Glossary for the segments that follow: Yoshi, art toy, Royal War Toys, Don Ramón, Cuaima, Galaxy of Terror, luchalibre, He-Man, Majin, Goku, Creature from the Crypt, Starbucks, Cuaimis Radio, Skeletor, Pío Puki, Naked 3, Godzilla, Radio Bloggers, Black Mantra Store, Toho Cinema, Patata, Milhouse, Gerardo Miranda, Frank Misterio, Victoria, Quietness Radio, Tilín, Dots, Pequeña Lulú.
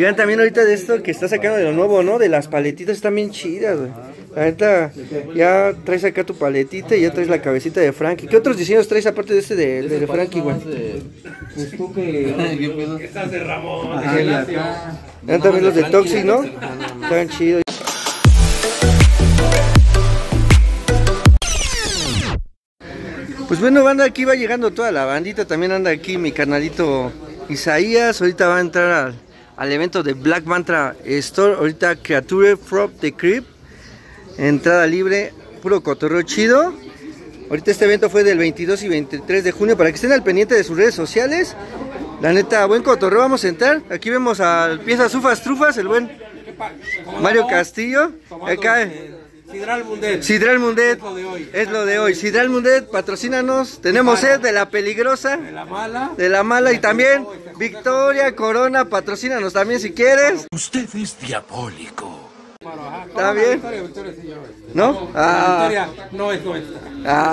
Y vean también ahorita de esto que está sacando de lo nuevo, ¿no? De las paletitas, están bien chidas, güey. Ahorita ya traes acá tu paletita y ya traes la cabecita de Frankie. ¿Qué otros diseños traes aparte de este de Frankie, güey? Pues tú que... Estas de Ramón. Vean también los de Toxic, ¿no? Están chidos. Pues bueno, banda, aquí va llegando toda la bandita. También anda aquí mi carnalito Isaías. Ahorita va a entrar al evento de Black Mantra Store. Ahorita Creature from the Crypt. Entrada libre, puro cotorreo chido. Ahorita este evento fue del 22 y 23 de junio. Para que estén al pendiente de sus redes sociales. La neta, buen cotorreo, vamos a entrar. Aquí vemos al piezas ufas trufas, el buen Mario Castillo. Acá Sidral Mundet. Sidral Mundet es lo de hoy. Sidral Mundet, patrocínanos. Tenemos sed de la peligrosa, de la mala, y también Victoria, Corona, patrocínanos también si quieres. Usted es diabólico. ¿Está bien? ¿No? Ah,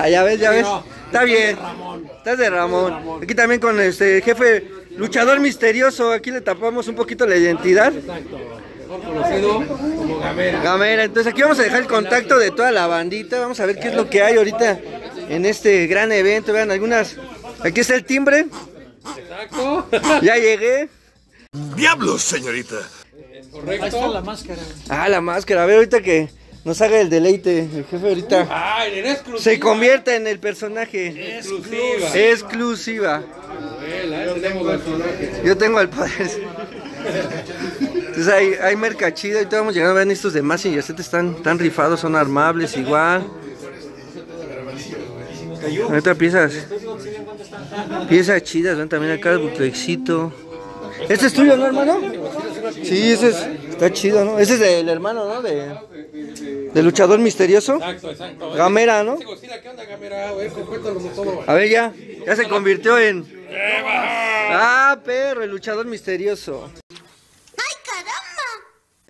ya ves, Está bien. Estás de Ramón. Aquí también con este jefe luchador misterioso. Aquí le tapamos un poquito la identidad. Conocido como Gamera. Gamera, entonces aquí vamos a dejar el contacto de toda la bandita, vamos a ver qué es lo que hay ahorita en este gran evento. Vean algunas, aquí está el timbre. Exacto. Ya llegué. ¡Diablos, señorita! Correcto. Ahí está la máscara. Ah, la máscara, a ver ahorita que nos haga el deleite, el jefe ahorita. Se convierte en el personaje. Exclusiva. Yo tengo al padre. Entonces hay merca chida, ahorita vamos llegando a ver estos de Majin y están rifados, son armables igual. Ahorita piezas chidas, ven también acá el buclexito. ¿Este es tuyo, no, hermano? Sí, ese es, está chido, ¿no? Ese es del hermano, ¿no? De luchador misterioso. Exacto. Gamera, ¿no? ¿Qué onda, Gamera? A ver, ya se convirtió en... Ah, perro, el luchador misterioso.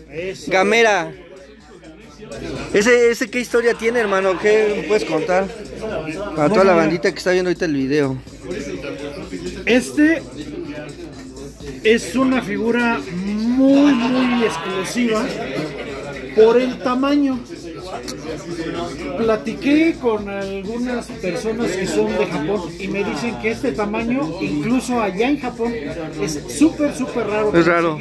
Eso. Gamera, ¿Ese qué historia tiene, hermano? ¿Qué puedes contar para toda la bandita que está viendo ahorita el video? Este es una figura muy, muy exclusiva por el tamaño. Platiqué con algunas personas que son de Japón y me dicen que este tamaño, incluso allá en Japón, es súper, súper raro. Es raro.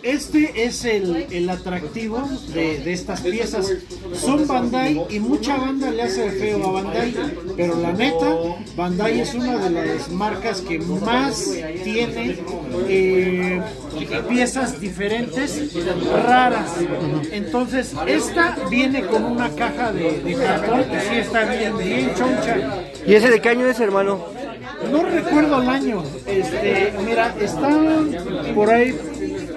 Este es el atractivo de estas piezas. Son Bandai y mucha banda le hace feo a Bandai, pero la neta, Bandai es una de las marcas que más tiene piezas diferentes, raras. Entonces, esta viene con una caja de cartón que sí está bien choncha. ¿Y ese de qué año es, hermano? No recuerdo el año. Mira, está por ahí...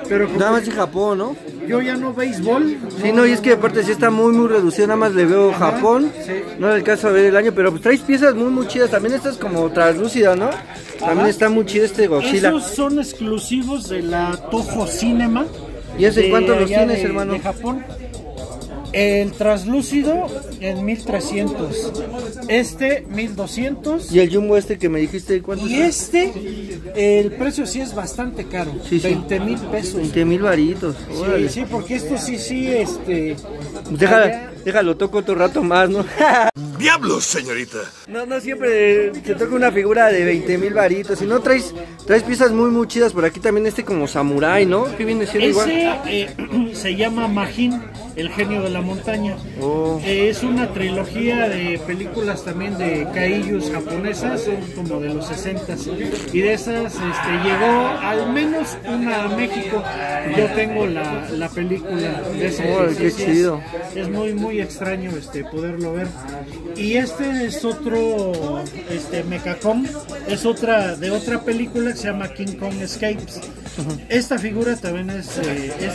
Pero nada más en Japón, ¿no? Yo ya no béisbol. Sí, no, y es que aparte sí está muy, muy reducido. Nada más le veo Japón. Sí. No le alcanzo a ver el año, pero pues traes piezas muy, muy chidas. También estas como translúcidas, ¿no? También está muy chido este Godzilla. Esos son exclusivos de la Toho Cinema. ¿Y hace cuánto los tienes, hermano? De Japón. El translúcido en 1300, este 1200. ¿Y el jumbo este que me dijiste cuánto? Y este, el precio sí es bastante caro, sí, 20,000 pesos. 20,000 varitos. Órale. Sí, porque esto sí. Déjalo, toco otro rato más, ¿no? ¡Diablos, señorita! No siempre te toca una figura de 20,000 varitos. Si no, traes piezas muy, muy chidas. Por aquí también como samurái, ¿no? ¿Qué viene siendo igual? Se llama Majin, el genio de la montaña. Oh. Es una trilogía de películas también de kaijus japonesas, son como de los 60's. Y de esas llegó al menos una a México. Yo tengo la película de esa. Oh, ¡qué chido! Es muy, muy extraño poderlo ver. Y este es otro, Mechacom, es de otra película que se llama King Kong Escapes. Esta figura también es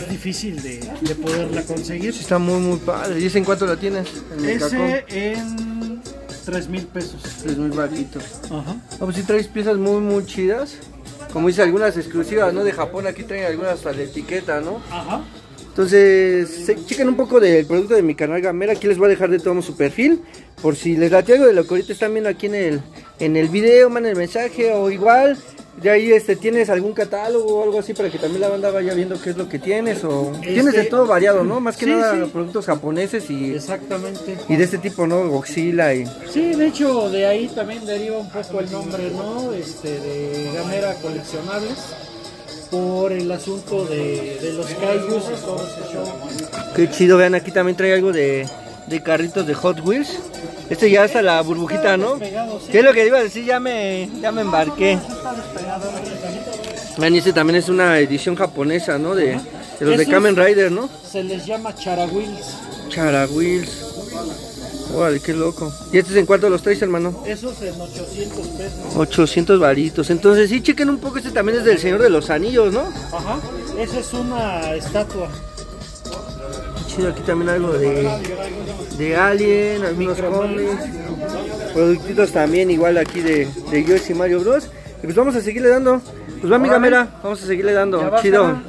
difícil de poderla conseguir. Está muy, muy padre. ¿Y en cuánto la tienes? Ese en 3,000 pesos. 3,000 batitos. Ajá. No, pues sí traes piezas muy, muy chidas. Como dice, algunas exclusivas, ¿no? De Japón, aquí traen algunas hasta la etiqueta, ¿no? Ajá. Entonces, chequen un poco del producto de mi canal Gamera. Aquí les voy a dejar de todo su perfil. Por si les late algo de lo que ahorita están viendo aquí en el video, manden el mensaje o igual. Y ahí tienes algún catálogo o algo así para que también la banda vaya viendo qué es lo que tienes, o tienes de todo variado, ¿no? Más que nada productos japoneses y exactamente. Y de este tipo, ¿no? Godzilla y sí, de hecho de ahí también deriva un poco el nombre, ¿no? De Gamera Coleccionables, por el asunto de los kaijus y todo ese show. Qué chido, vean, aquí también trae algo de carritos de Hot Wheels. Ya hasta la burbujita, ¿no? Sí. ¿Qué es lo que iba a decir? Ya me embarqué. Vean, también es una edición japonesa, ¿no? De los de Kamen Rider, ¿no? Se les llama Charawills. Charawills. Órale, qué loco. ¿Y en cuánto los traes, hermano? Esos en 800 pesos. 800 varitos. Entonces, sí, chequen un poco. También es del Señor de los Anillos, ¿no? Ajá. Esa es una estatua. Aquí también algo de Alien, algunos cómics, productitos también igual aquí de Yoshi y Mario Bros. Y pues vamos a seguirle dando, pues va mi Gamera, vamos a seguirle dando, chido.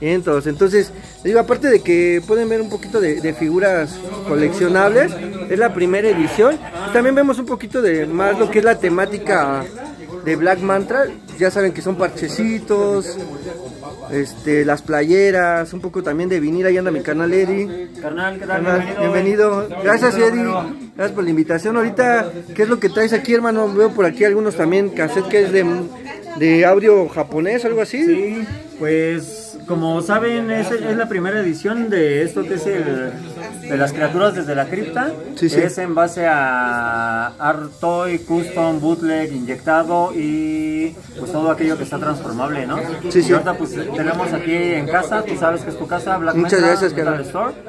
Entonces, digo, aparte de que pueden ver un poquito de figuras coleccionables, es la primera edición, también vemos un poquito de más lo que es la temática de Black Mantra. Ya saben que son parchecitos, las playeras, un poco también de vinil. Ahí anda mi canal Eddy. Carnal, ¿qué tal? Bienvenido. Gracias, Eddy. Gracias por la invitación. Ahorita, ¿qué es lo que traes aquí, hermano? Veo por aquí algunos también cassette que es de audio japonés, algo así. Sí, pues como saben, es la primera edición de esto que es de las criaturas desde la cripta. Sí, sí. Es en base a Art Toy, Custom, Bootleg, Inyectado y pues todo aquello que está transformable, ¿no? Sí, sí. Y ahorita pues tenemos aquí en casa, tú sabes que es tu casa, Black Mantra Store.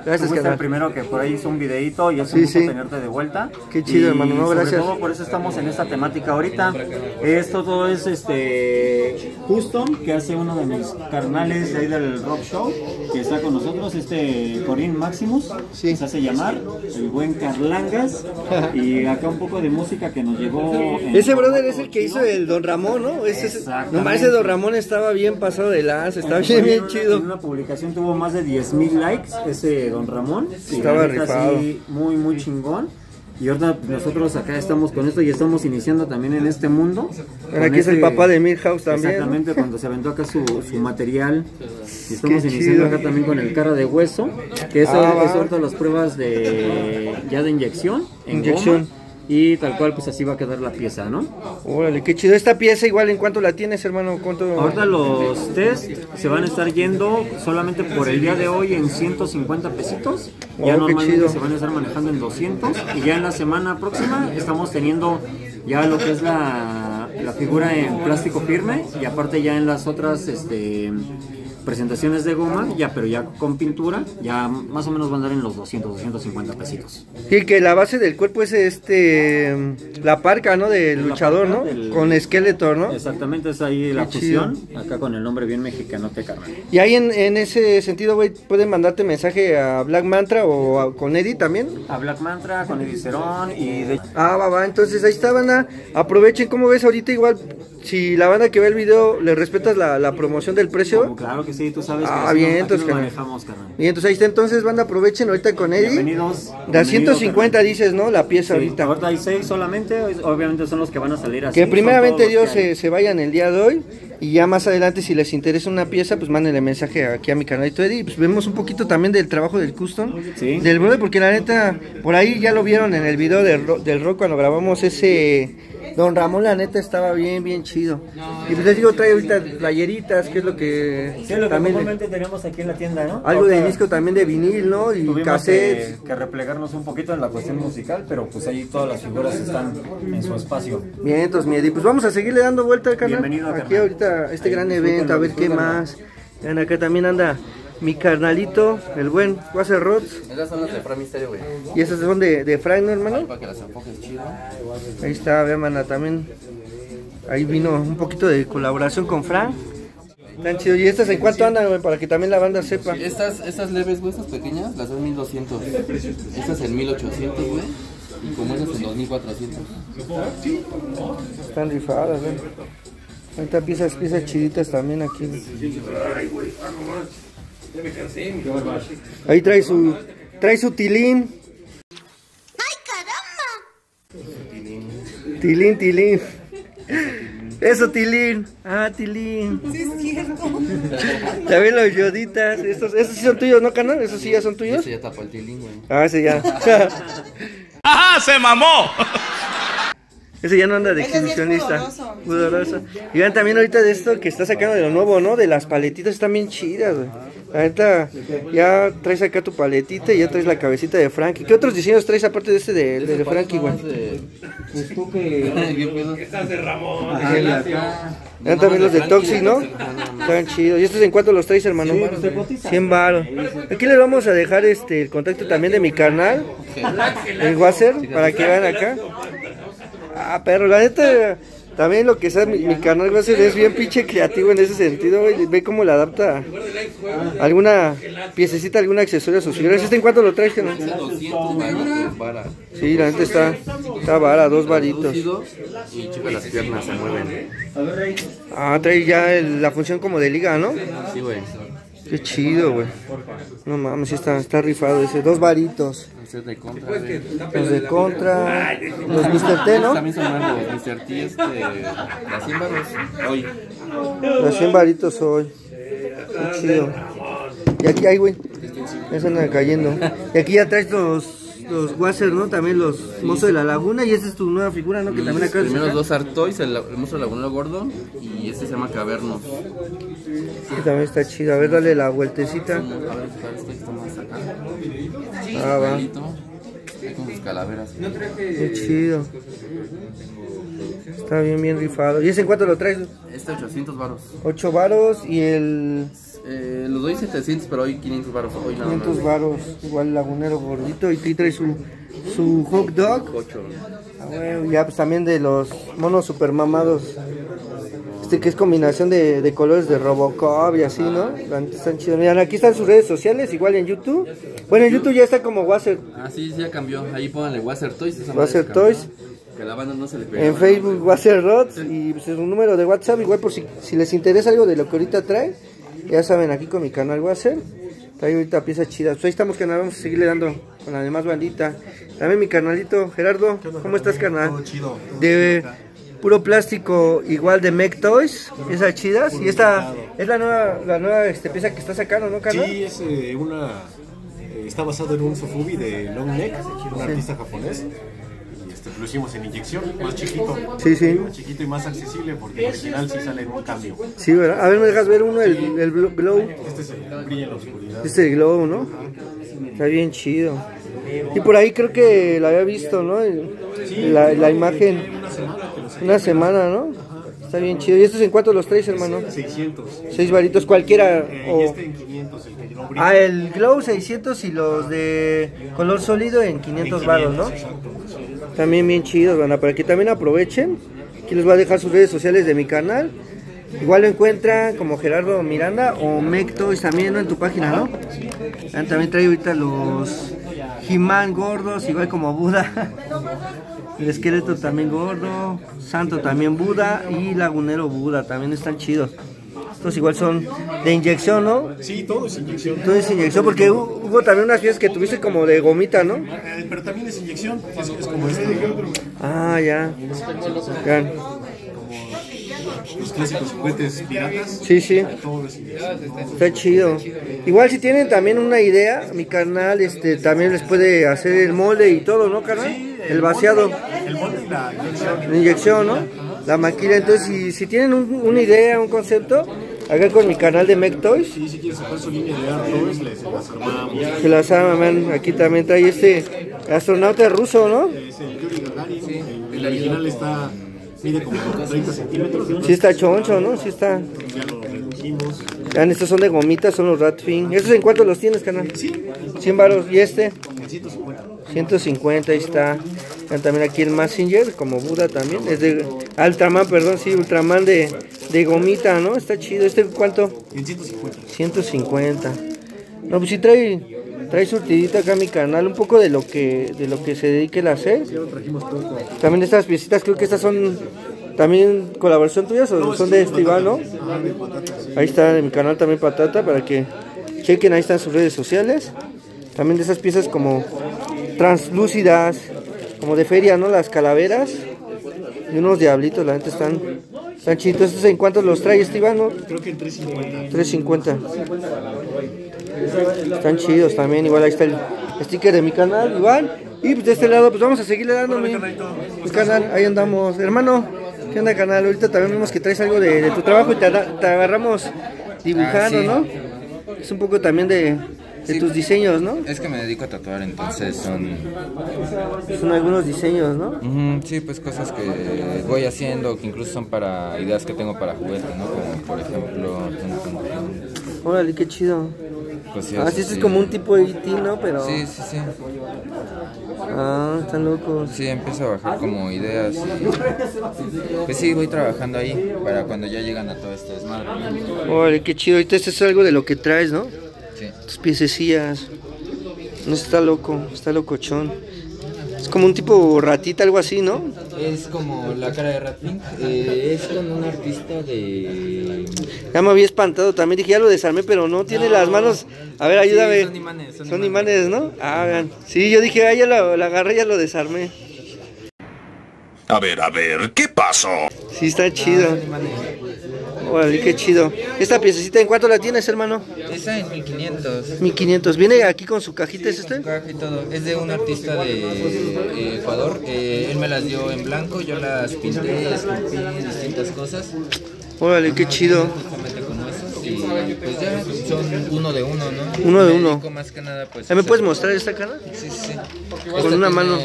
Gracias, que el primero que por ahí hizo un videito y es un gusto tenerte de vuelta. Qué chido, hermano, no, gracias. Sobre todo por eso estamos en esta temática ahorita. Esto todo es Custom, que hace uno de mis carnales de ahí del Rock Show, que está con nosotros, Corín Maximus. Sí. Se hace llamar el buen Carlangas. Y acá un poco de música que nos llegó. Ese brother es el que hizo el Don Ramón, ¿no? Ese Don Ramón estaba bien pasado de lanza, estaba bien chido. En una publicación tuvo más de 10,000 likes ese Don Ramón. Estaba rifado. Así, muy, muy chingón. Y ahora nosotros acá estamos con esto y estamos iniciando también en este mundo. Pero aquí es el papá de Milhouse también. Exactamente, cuando se aventó acá su material. Y estamos iniciando acá también con el cara de hueso. Que eso es ahorita las pruebas de inyección. Inyección. Y tal cual, pues así va a quedar la pieza, ¿no? Órale, qué chido. Esta pieza igual, ¿en cuánto la tienes, hermano? ¿Cuánto? Ahorita los test se van a estar yendo solamente por el día de hoy en 150 pesitos. Ya normalmente se van a estar manejando en 200. Y ya en la semana próxima estamos teniendo ya lo que es la figura en plástico firme. Y aparte ya en las otras, presentaciones de goma, ya, pero ya con pintura, ya más o menos van a dar en los 200, 250 pesitos. Y que la base del cuerpo es la parca, ¿no? Del luchador, ¿no? Con esqueleto, ¿no? Exactamente, es ahí la fusión, acá con el nombre bien mexicanote, carnal. Y ahí en ese sentido, güey, ¿pueden mandarte mensaje a Black Mantra o con Eddy también? A Black Mantra, con Eddy Cerón y... entonces ahí está, banda. Aprovechen, como ves ahorita igual... Si la banda que ve el video, ¿le respetas la promoción del precio? Como, claro que sí, tú sabes que bien, entonces, lo manejamos, carnal. Bien, entonces ahí está, entonces banda, aprovechen ahorita con Eddy. Bienvenidos. De 150 dices, ¿no? La pieza ahorita. Ahorita hay 6 solamente, obviamente son los que van a salir así. Que primeramente Dios se vayan el día de hoy. Y ya más adelante, si les interesa una pieza, pues mándenle mensaje aquí a mi canalito Eddy. Pues vemos un poquito también del trabajo del custom, ¿sí? Del brother, porque la neta, por ahí ya lo vieron en el video del rock cuando grabamos ese... Don Ramón, la neta, estaba bien chido. Y pues les digo, trae ahorita playeritas, que es lo que... Sí, lo que normalmente tenemos aquí en la tienda, ¿no? Algo de disco también, de vinil, ¿no? Y cassettes. Que replegarnos un poquito en la cuestión musical, pero pues ahí todas las figuras están en su espacio. Bien, entonces, mire, pues vamos a seguirle dando vuelta al canal. Bienvenido, aquí carnal. Ahorita este ahí, gran evento, a ver qué más. Vean, acá también anda mi carnalito, el buen Waser Toys. Esas son las de Frank Misterio, güey. Y esas son de Frank, ¿no, hermano? Ahí para que las enfoques chido. Ahí está, vean, mana, también. Ahí vino un poquito de colaboración con Frank. Tan chido. ¿Y estas en cuánto andan, güey? Para que también la banda sepa. Sí, estas leves, güey, estas pequeñas, las son 1200. Estas en 1800, güey. Y como esas en 2400. Están rifadas, güey. Ahorita piezas chiditas también aquí. Ay, güey, ahí trae su Tilín. ¡Ay, caramba! Tilín. Eso, Tilín. Ah, Tilín. Sí, es cierto. También los Yoditas. Estos sí son tuyos, ¿no, canal? ¿Esos sí ya son tuyos? Ese ya tapó el Tilín, güey. Ah, ese ya. ¡Ajá! ¡Se mamó! Ese ya no anda de exhibicionista. Pudoroso. Y vean también ahorita de esto que está sacando de lo nuevo, ¿no? De las paletitas, están bien chidas, güey. Ahorita ya traes acá tu paletita y ya traes la cabecita de Frankie. ¿Qué otros diseños traes aparte de este de Frankie, güey? Pues tú que... Estas de Ramón. Vean también los de Toxic, ¿no? Están chidos. ¿Y estos en cuánto los traes, hermano? 100 baros. Aquí les vamos a dejar el contacto también de mi canal, el Waser, para que vean acá. Ah, pero la neta, también lo que sea, mi canal Waser es bien pinche creativo en ese sentido, güey. Ve cómo le adapta alguna piececita, algún accesorio a sus figuras. ¿Este en cuánto lo traes, no? 200 varas. Sí, la neta está vara, dos varitos. Y chico, las piernas se mueven. Ah, trae ya la función como de liga, ¿no? Sí, güey. Qué chido, güey. No mames, está rifado ese. Dos varitos. Los de contra. Los Mr. T, ¿no? También son más los Mr. T, las 100 varitos hoy. Las 100 varitos hoy. Qué chido. Y aquí hay, güey. Ya se andan cayendo. Y aquí ya traes los Waser, ¿no? También los Mozos de la Laguna. Y esa es tu nueva figura, ¿no? Que también acá. Los primeros dos Artois, el Mozo de la Laguna gordo. Y este se llama Cavernos. Sí, también está chido. A ver, dale la vueltecita. Ah, va. Con sus calaveras. Qué chido. Está bien rifado. ¿Y ese en cuánto lo traes? Este 800 varos. 8 varos y el... los doy 700, pero hoy 500 varos. Hoy 500 varos, igual lagunero gordito. Y aquí trae su hot dog. Ah, bueno, ya pues también de los monos super mamados. Que es combinación de colores de Robocop y así, ¿no? Están chidos. Miren, aquí están sus redes sociales, igual en YouTube. Bueno, en YouTube ya está como Waser. Ah, sí, ya cambió. Ahí pónganle Waser Toys. Waser Toys. Que la banda no se le pega. En Facebook, Waser Rods. Y pues, un número de WhatsApp, igual por si les interesa algo de lo que ahorita trae. Ya saben, aquí con mi canal Waser. Trae ahorita piezas chidas. Pues ahí estamos, canal. Vamos a seguirle dando con la demás bandita. También mi canalito, Gerardo. ¿Cómo estás, canal? Todo chido. Puro plástico, igual de Mech Toys, esas chidas. Y esta es la nueva pieza que está sacando, ¿no, Carlos? Sí, es está basado en un sofubi de Long Neck, un artista japonés. Y lo hicimos en inyección, más chiquito. Sí, sí. Más chiquito y más accesible, porque el original sí sale en un cambio. Sí, ¿verdad? A ver, me dejas ver uno, el glow. Este es el brillo en la oscuridad. Este es el glow, ¿no? Ajá. Está bien chido. Y por ahí creo que la había visto, ¿no? La imagen. Una semana, ¿no? Ajá. Está bien chido. ¿Y estos en cuánto los traes, hermano? 600. 6 varitos, cualquiera. Este en 500, el que yo brilla. Ah, el glow 600 y los de color sólido en 500 varos, ¿no? Exacto. También bien chidos, bueno, para que también aprovechen. Aquí les voy a dejar sus redes sociales de mi canal. Igual lo encuentran como Gerardo Miranda o Mech Toys también, ¿no? En tu página, ¿no? También trae ahorita los He-Man gordos, igual como Buda. El esqueleto también gordo, santo también Buda y lagunero Buda, también están chidos. Estos igual son de inyección, ¿no? Sí, todo es inyección. Todo es inyección, porque hubo también unas piezas que tuviste como de gomita, ¿no? Pero también es inyección, es como este. Ah, ya. Vean. Los clásicos juguetes piratas. Sí, sí. Está chido. Igual si tienen también una idea, mi canal también les puede hacer el molde y todo, ¿no, carnal? Sí, el vaciado. El molde y la inyección. La inyección, ¿no? La maquila. Entonces, si tienen una idea, un concepto, acá con mi canal de Mech Toys. Sí, si quieres sacar su línea de Artois, las armamos. Se las arman. Aquí también trae astronauta ruso, ¿no? Es el Yuri Gagarin. Sí. El original está... Mide como 30 centímetros. Sí está choncho, ¿no? Sí está. Ya lo redujimos. Vean, estos son de gomitas, son los Ratfin. ¿Estos en cuánto los tienes, canal? Sí. 100 varos. ¿Y este? 150. 150, ahí está. Vean también aquí el Messenger, como Buda también. Es de Ultraman, perdón, sí, Ultraman de gomita, ¿no? Está chido. ¿Este cuánto? 150. 150. No, pues sí trae surtidita acá mi canal, un poco de lo que se dedique el hacer. También estas piecitas, creo que estas son también colaboración tuyas o son de Estival, ¿no? Ahí está en mi canal también Patata, para que chequen, ahí están sus redes sociales. También de esas piezas como translúcidas, como de feria, ¿no? Las calaveras y unos diablitos, la gente están Están chidos. ¿Estos en cuánto los trae este Iván? ¿No? Creo que en 3.50. 3.50. Están chidos también. Igual ahí está el sticker de mi canal, Iván. Y pues de este lado, pues vamos a seguirle dando mi canal. Ahí andamos. Hermano, ¿qué onda, canal? Ahorita también vemos que traes algo de tu trabajo y te agarramos dibujando, ¿no? Es un poco también de tus diseños, ¿no? Es que me dedico a tatuar, entonces son algunos diseños, ¿no? Sí, pues cosas que voy haciendo, que incluso son para ideas que tengo para juguetes, ¿no? Como por ejemplo... Órale, qué chido. Pues sí, así es como un tipo de IT, ¿no? Pero... Sí, sí, sí. Ah, están locos. Sí, empiezo a bajar como ideas y... Pues sí, voy trabajando ahí para cuando ya llegan a todo este desmadre. Órale, qué chido. Ahorita esto es algo de lo que traes, ¿no? Sí. Tus piececillas. No, está loco, está locochón. Es como un tipo ratita, algo así, ¿no? Es como la cara de Ratpink. Es con un artista de... Ya me había espantado también. Dije, ya lo desarmé, pero no tiene las manos. A ver, ayúdame. Sí, son imanes. Son imanes, ¿no? Ah, vean. Sí, yo dije, ah, ya lo agarré, ya lo desarmé. A ver, ¿qué pasó? Sí, está chido. Órale, qué chido. ¿Esta piececita en cuánto la tienes, hermano? Esa es 1500. 1500. ¿Viene aquí con su cajita? Sí, ¿es este? Caja y todo. Es de un artista de Ecuador. Él me las dio en blanco, yo las pinté, esculpí distintas cosas. Órale, qué chido. Y pues ya son uno de uno, ¿no? Uno de uno. Más que nada, pues, ¿me puedes mostrar esta cara? Sí, sí. Con una mano.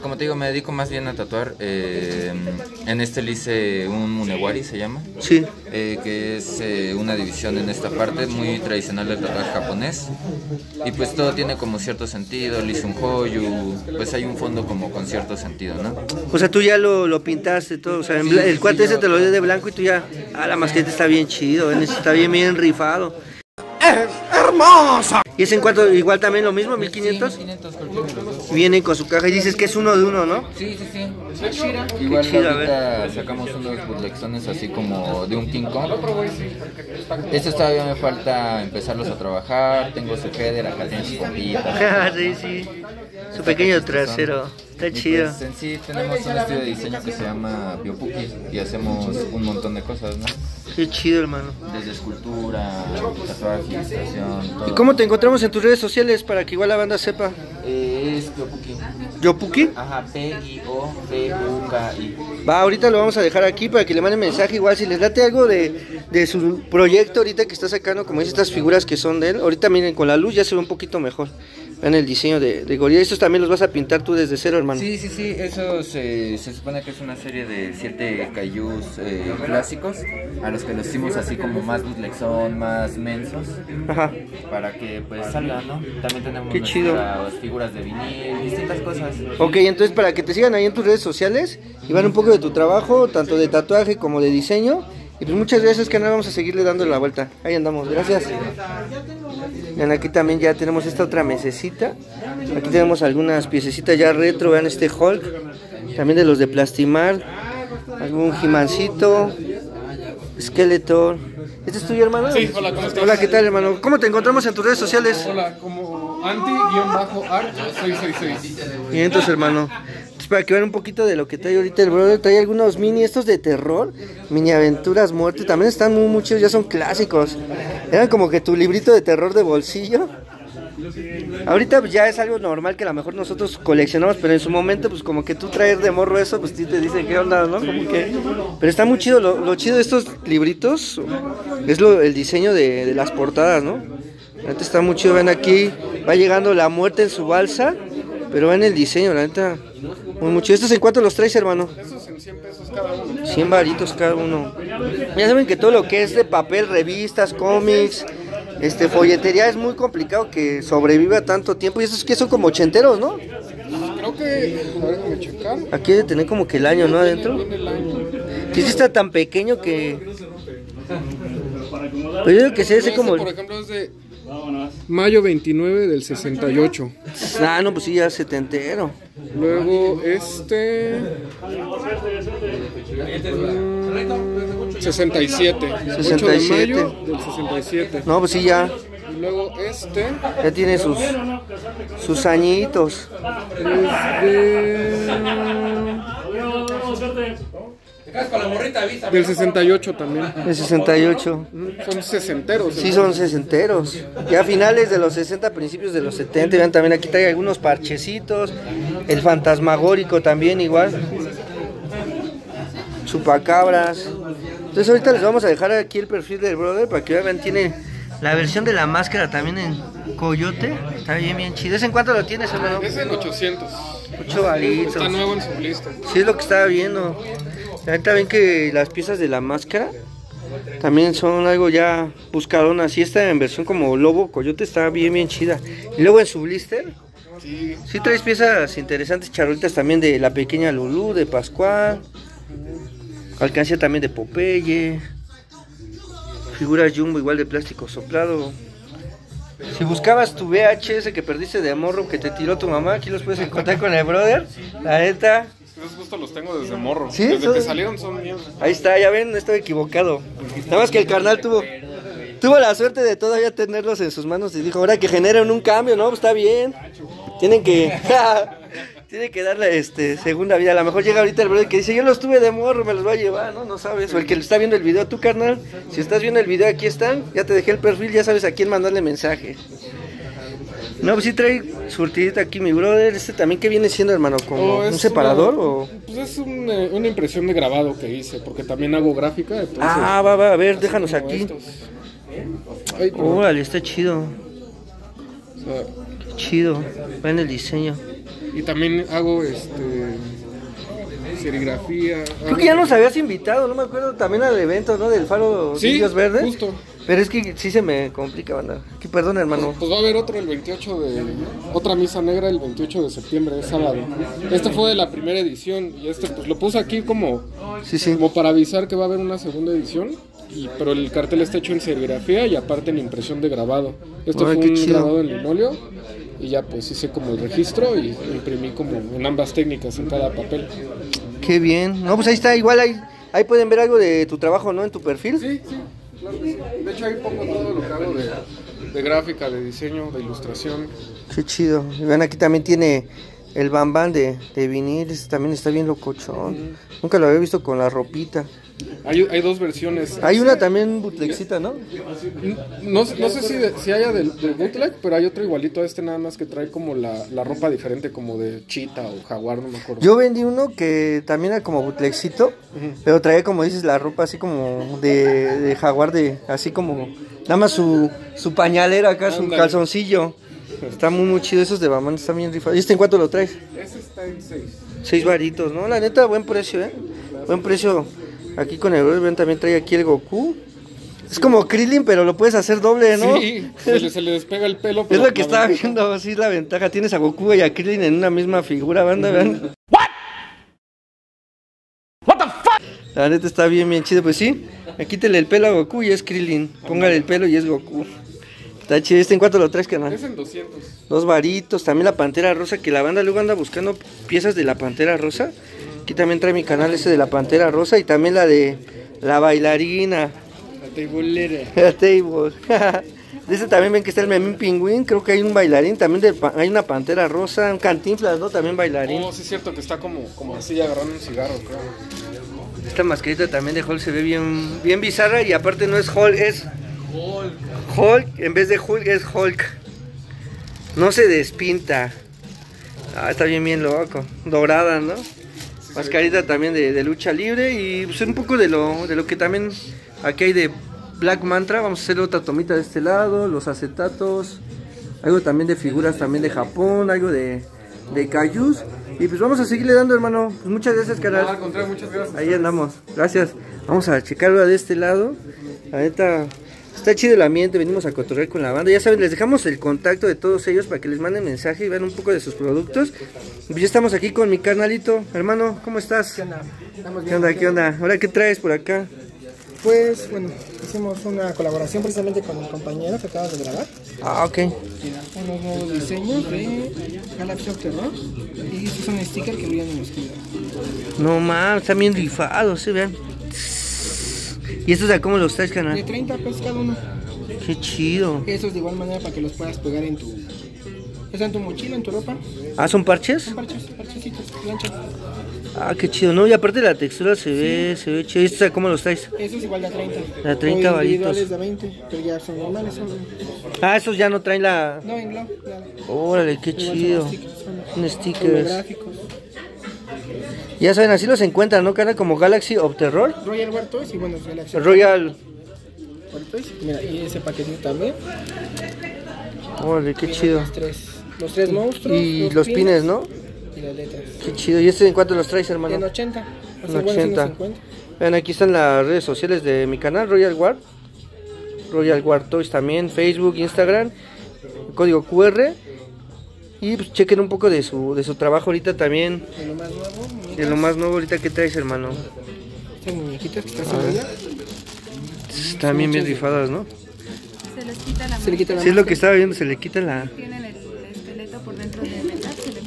Como te digo, me dedico más bien a tatuar. En este le hice un munewari, se llama. Sí. Que es una división en esta parte, muy tradicional del tatuaje japonés. Y pues todo tiene como cierto sentido. Le hice un hoyu, pues hay un fondo como con cierto sentido, ¿no? O sea, tú ya lo pintaste todo. O sea, sí, el cuate ese te lo dio de blanco y tú ya... Ah, la masqueta está bien chido, está bien, bien rifado. ¡Es hermosa! ¿Y es en cuanto igual también lo mismo, 1500? Sí, 1500, vienen con su caja y dices que es uno de uno, ¿no? Sí, sí, sí. Igual chido, ahorita sacamos unos bootlegsones así como de un King Kong. Estos todavía me falta empezarlos a trabajar. Tengo su header, acá tiene su copita. Sí, sí. Su pequeño trasero. Está chido. Pues en sí tenemos un estudio de diseño que se llama Pío Puki y hacemos un montón de cosas, ¿no? Qué chido, hermano. Desde escultura, tatuaje, ilustración, todo. ¿Y cómo te encontramos en tus redes sociales para que igual la banda sepa? Es Pío Puki. ¿Yo Puki? Ajá, P-I-O-P-U-K-I. Va, ahorita lo vamos a dejar aquí para que le manden mensaje. Igual si les late algo de su proyecto ahorita que está sacando, como dice, estas figuras que son de él. Ahorita miren, con la luz ya se ve un poquito mejor. Vean el diseño de Gorilla. ¿Estos también los vas a pintar tú desde cero, hermano? Sí, sí, sí. Esos se supone que es una serie de 7 kaijus clásicos, a los que los hicimos así como más bootlegón, más mensos. Ajá. Para que pues salga, ¿no? También tenemos las figuras de vinil, distintas cosas. Ok, entonces para que te sigan ahí en tus redes sociales y vean un poco de tu trabajo, tanto de tatuaje como de diseño. Y pues muchas gracias, canal, vamos a seguirle dando la vuelta. Ahí andamos, gracias. Vean, aquí también ya tenemos esta otra mesecita. Aquí tenemos algunas piececitas ya retro, vean este Hulk. También de los de Plastimar. Algún He-Mancito, Skeletor. ¿Este es tuyo, hermano? Sí, hola, ¿cómo estás? Hola, ¿qué tal, hermano? ¿Cómo te encontramos en tus redes sociales? Hola, como anti-art666. Y entonces, hermano, para que vean un poquito de lo que trae ahorita el brother. Trae algunos mini, estos de terror, mini aventuras, muerte, también están muy chidos, ya son clásicos. Eran como que tu librito de terror de bolsillo. Ahorita pues ya es algo normal que a lo mejor nosotros coleccionamos, pero en su momento pues como que tú traes de morro eso, pues te dicen qué onda, ¿no? Como que... Pero está muy chido, lo chido de estos libritos es el diseño de las portadas, ¿no? Ahorita está muy chido, ven aquí, va llegando la muerte en su balsa, pero ven el diseño, la neta... Muy mucho. ¿Estos en cuánto los traes, hermano? Esos en 100 pesos cada uno. 100 varitos cada uno. Ya saben que todo lo que es de papel, revistas, cómics, folletería, es muy complicado que sobreviva tanto tiempo. Y estos que son como ochenteros, ¿no? Creo que... Aquí debe tener como que el año, ¿no? Adentro. Que este está tan pequeño que... Pero yo creo que se hace como... Por ejemplo, es de mayo 29 del 68. Ah, no, pues sí, ya setentero. Luego este 67. 8 de mayo del 67. No, pues sí, ya. Y luego este ya tiene sus añitos. Es de... Con la morrita avisa. Del 68 también. Del 68. Son sesenteros. Sí, son sesenteros. Ya a finales de los 60, principios de los 70. Vean, también aquí trae algunos parchecitos. El fantasmagórico también igual. Chupacabras. Entonces ahorita les vamos a dejar aquí el perfil del brother para que vean, tiene la versión de la máscara también en coyote. Está bien, bien chido. ¿Es en cuánto lo tienes, hermano? Es en 800. 8 varitos. Está nuevo en su lista. Sí, es lo que estaba viendo. Ahorita ven que las piezas de la máscara también son algo ya buscadonas. Así está en versión como lobo, coyote, está bien, bien chida. Y luego en su blister, sí traes piezas interesantes, charolitas también de la pequeña Lulú, de Pascual. Alcancía también de Popeye. Figuras Jumbo igual de plástico soplado. Si buscabas tu VHS que perdiste de morro, que te tiró tu mamá, aquí los puedes encontrar con el brother. La neta. Esos justo los tengo desde morro. ¿Sí? Desde que salieron son míos. Ahí está, ya ven, no estoy equivocado. Nada más que el carnal tuvo la suerte de todavía tenerlos en sus manos y dijo, ahora que generan un cambio, ¿no? Pues está bien. Tienen que darle segunda vida. A lo mejor llega ahorita el brother que dice, yo los tuve de morro, me los voy a llevar, ¿no? No sabes. O el que le está viendo el video, tú, carnal. Si estás viendo el video, aquí están. Ya te dejé el perfil, ya sabes a quién mandarle mensaje. No, pues sí trae surtidita aquí mi brother. También, ¿qué viene siendo, hermano? ¿Como un separador o...? Pues es una impresión de grabado que hice, porque también hago gráfica, entonces... Ah, va, a ver, déjanos aquí. Órale, está chido. O sea, qué chido, va en el diseño. Y también hago, serigrafía... Creo que ya nos habías invitado, no me acuerdo, también al evento, ¿no? Del Faro de Indios Verdes. Sí, justo. Pero es que sí se me complica, banda. Que perdón, hermano. Pues va a haber otro el 28 de... Otra misa negra el 28 de septiembre, es sábado. Este fue de la primera edición y pues lo puse aquí como... Sí. Como para avisar que va a haber una segunda edición. Pero el cartel está hecho en serigrafía y aparte en impresión de grabado. Esto fue un grabado en linoleo. Y ya pues hice como el registro y imprimí como en ambas técnicas en cada papel. Qué bien. No, pues ahí está, igual ahí pueden ver algo de tu trabajo, ¿no? En tu perfil. Sí. Claro que sí. De hecho ahí pongo todo lo que hago de gráfica, de diseño, de ilustración. Qué chido. Y vean, aquí también tiene el bambán de vinil, también está bien locochón. Nunca lo había visto con la ropita. Hay dos versiones. Hay una también bootlegcita, ¿no? No sé si haya del bootleg, pero hay otro igualito a nada más que trae como la ropa diferente, como de chita o jaguar, no me acuerdo. Yo vendí uno que también era como bootlegcito, pero traía, como dices, la ropa así como de jaguar, así como nada más su pañalera acá, su calzoncillo. Está muy chido, esos de Bamán están bien rifados. ¿Y en cuánto lo traes? Ese está en 6. 6 varitos, ¿no? La neta, buen precio, ¿eh? Buen precio. Aquí con el brother también trae aquí el Goku. Es como Krillin, pero lo puedes hacer doble, ¿no? Sí, se le despega el pelo. Pero es lo que estaba viendo, así es la ventaja. Tienes a Goku y a Krillin en una misma figura, banda, ¿vean? What the fuck? La neta está bien, bien chido, pues sí. Quítale el pelo a Goku y es Krillin. Póngale el pelo y es Goku. Está chido. ¿En cuánto lo traes, canal? Es en 200. 2 varitos. También la Pantera Rosa, que la banda luego anda buscando piezas de la Pantera Rosa. Aquí también trae mi canal ese de la Pantera Rosa y también la de la bailarina. La tableera. La table. De ese también ven que está el Memín Pingüín. Creo que hay un bailarín también, hay una Pantera Rosa, un Cantinflas, ¿no? También bailarín. No, sí es cierto que está como así agarrando un cigarro, creo. Esta mascarita también de Hulk se ve bien, bien bizarra y aparte no es Hulk, es... Hulk, en vez de Hulk es Hulk. No se despinta. Ah, está bien, bien loco. Dorada, ¿no? Mascarita también de lucha libre. Y pues un poco de lo que también aquí hay de Black Mantra. Vamos a hacer otra tomita de este lado. Los acetatos. Algo también de figuras también de Japón. Algo de Kaijus. Y pues vamos a seguirle dando, hermano. Pues muchas gracias, canal. Al contrario, muchas gracias. Ahí andamos. Gracias. Vamos a checarla de este lado. La neta... Está chido el ambiente, venimos a cotorrear con la banda. Ya saben, les dejamos el contacto de todos ellos para que les manden mensaje y vean un poco de sus productos. Ya estamos aquí con mi carnalito. Hermano, ¿cómo estás? ¿Qué onda? Estamos bien. ¿Qué onda? ¿Ahora qué traes por acá? Pues, bueno, hicimos una colaboración precisamente con el compañero que acabas de grabar. Ah, ok. Unos nuevos diseños de Galaxy of Terror. Y estos son stickers que brillan en los kilos. No mames, están bien rifados, sí, vean. ¿Y estos de cómo los traes, canal? De 30 pesos cada uno. Qué chido. Esos de igual manera para que los puedas pegar en tu... Está en tu mochila, en tu ropa. Ah, ¿son parches? Son parchecitos, planchas. Ah, qué chido, ¿no? Y aparte la textura se ve, sí, se ve chido. ¿Esta cómo lo estáis? Eso es igual de a 30. A 30 varitos. Es de 20, pero ya son normales. Son... Ah, esos ya no traen la... No, en glow. Órale, qué igual chido. Son stickers. Ya saben, así los encuentran, ¿no? Cara, como Galaxy of Terror. Royal War Toys y bueno, Galaxy. Royal War Toys. Mira, y ese paquetito también. Órale, qué mira, chido. Los tres monstruos. Y los pines, ¿no? Y las letras. Qué chido. ¿Y este en cuánto los traes, hermano? En 80. O sea, en 80. Vean, aquí están las redes sociales de mi canal, Royal War. Royal War Toys también, Facebook, Instagram, código QR. Y pues chequen un poco de su trabajo ahorita también. De lo más nuevo. Muñecas. De lo más nuevo ahorita, ¿qué traes, hermano? Estas muñequitas que están allá. Están bien rifadas, ¿no? Se les quita la mano. Sí, es lo que estaba viendo, se le quita la... Tienen el esqueleto por dentro de metal, se le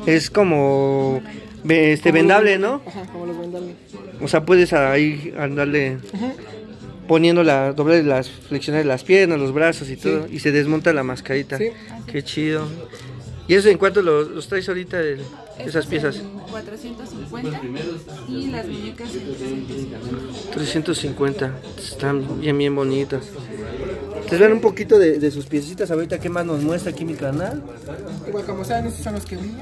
puede... Es como... vendable, ¿no? Ajá, como los vendables. O sea, puedes ahí andarle... Ajá. Poniendo la doble, las flexiones de las piernas, los brazos y todo, sí. Y se desmonta la mascarita. Sí. Qué chido. ¿Y eso en cuánto los traes ahorita de esas piezas? 450 y las muñecas 350. Están bien bonitas. Entonces vean un poquito de sus piecitas ahorita, qué más nos muestra aquí mi canal. Igual como saben, estos son los que brillan.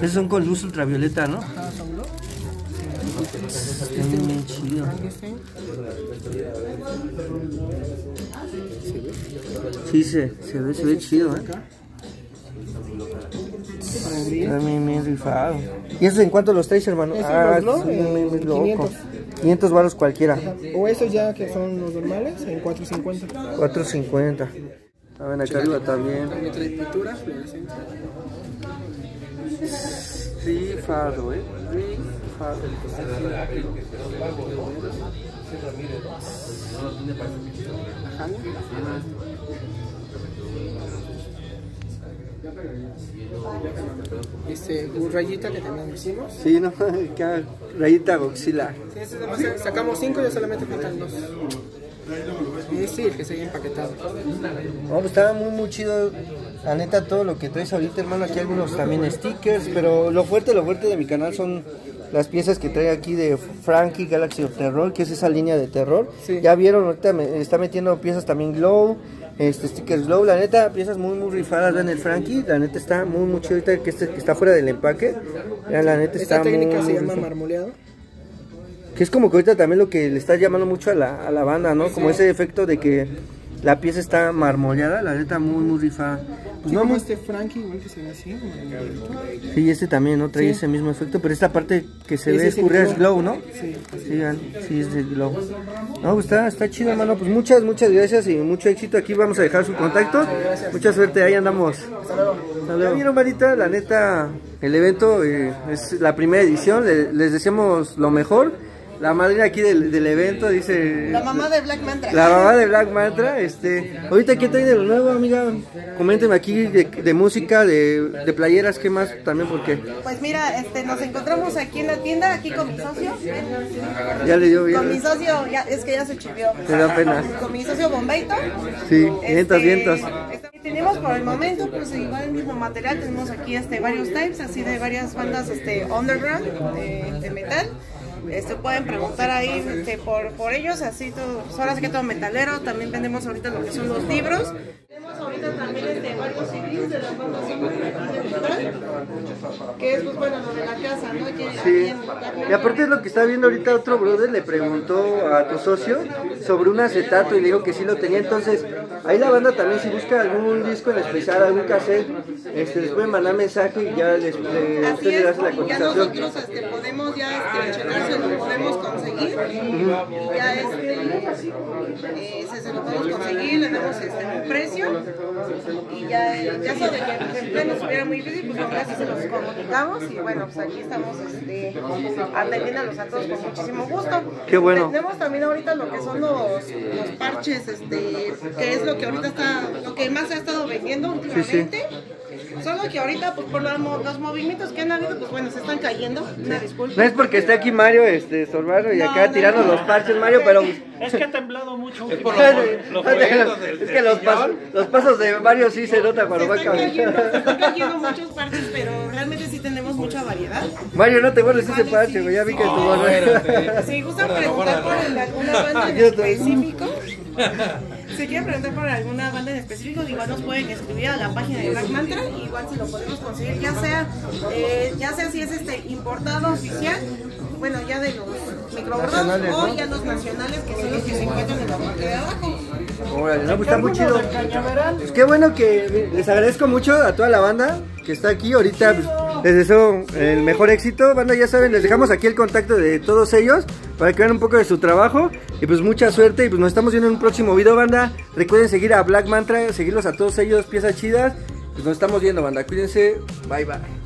Esos son con luz ultravioleta, ¿no? Ajá, son luz. Bien chido. Sí, se ve chido, ¿eh? Bien rifado. ¿Y esos en cuánto los traes, hermano? Ah, es loco. 500 baros cualquiera. O esos ya que son los normales, en 450. 450. A ver, acá arriba también. Rifado, ¿eh? Un rayita que también hicimos. Sí, no, rayita Godzilla. Sí, sacamos 5 y ya solamente faltan 2. Sí, el que se haya empaquetado. No, pues estaba muy chido. La neta, todo lo que traes ahorita, hermano, aquí algunos también stickers, pero lo fuerte de mi canal son las piezas que trae aquí de Frankie, Galaxy of Terror, que es esa línea de terror. Sí. Ya vieron, ahorita me está metiendo piezas también glow, stickers glow, la neta, piezas muy rifadas, vean el Frankie, la neta está muy chido ahorita que está fuera del empaque. Vean, la neta está muy... Esta técnica se llama marmoleado. Que es como que ahorita también lo que le está llamando mucho a la banda, ¿no? Sí. Como ese efecto de que... La pieza está marmoleada, la neta muy rifada. Pues sí, no, como este Frankie igual que se ve así. Sí, este también, ¿no? Trae ese mismo efecto, pero esta parte que se ve escurrida es glow, ¿no? Sí. Sí, es de glow. No, pues está chido, hermano. Pues muchas gracias y mucho éxito. Aquí vamos a dejar su contacto. Mucha suerte, ahí andamos. Hasta luego. Ya vieron, Marita, la neta, el evento es la primera edición. Les deseamos lo mejor. La madrina aquí del evento dice... La mamá de Black Mantra. La mamá de Black Mantra, Ahorita, ¿qué trae de lo nuevo, amiga? Coménteme aquí de música, de playeras, ¿qué más también? Porque... Pues mira, nos encontramos aquí en la tienda, aquí con mi socio. Ya le dio bien. Con mi socio, ya, es que ya se chivió. Te da pena. Con mi socio Bombeito. Sí, vientos. Tenemos por el momento, pues igual el mismo material, tenemos aquí varios types, así de varias bandas underground, de metal. Pueden preguntar ahí por ellos, así todo, ahora sí que todo metalero. También vendemos ahorita lo que son los libros. Tenemos ahorita también varios CDs de las bandas sonoras, que es pues bueno, lo de la casa, ¿no? Y aparte es lo que está viendo ahorita, otro brother le preguntó a tu socio sobre un acetato y le dijo que sí lo tenía. Entonces ahí la banda también, si busca algún disco en especial, algún cassette, les pueden mandar mensaje y ya usted le hace la cotización. Ya nosotros podemos checarse, lo podemos conseguir. Ya se lo podemos conseguir, le damos un precio y ya en caso de que nos estuviera muy difícil, pues con gracias se los comunicamos y bueno, pues aquí estamos atendiéndolos a todos con muchísimo gusto. Qué bueno. Tenemos también ahorita lo que son los parches, que es lo que ahorita lo que más se ha estado vendiendo últimamente. Solo que ahorita, pues por los movimientos que han habido, pues bueno, se están cayendo. Una disculpa. No es porque esté aquí Mario, Sorbarro, y acá tirando los parches, Mario, pero... Es que ha temblado mucho. Es por que los pasos de Mario sí se nota cuando va a caer. Se están cayendo muchos parches, pero realmente sí tenemos mucha variedad. Mario, no te vuelves ese parche, güey, ya vi que tu barrio. Si gustan preguntar por alguna banda en específico... Si quieren preguntar por alguna banda en específico, igual nos pueden escribir a la página de Black Mantra, igual si lo podemos conseguir, ya sea si es importado oficial, bueno, ya de los microbordados, o ya los nacionales, que son los que se encuentran en la parte de abajo. Órale, no, pues está muy chido. Pues qué bueno, que les agradezco mucho a toda la banda que está aquí ahorita. Pues, les deseo el mejor éxito, banda, ya saben, les dejamos aquí el contacto de todos ellos para que vean un poco de su trabajo. Y pues mucha suerte, y pues nos estamos viendo en un próximo video, banda. Recuerden seguir a Black Mantra, seguirlos a todos ellos, piezas chidas. Pues nos estamos viendo, banda, cuídense, bye bye.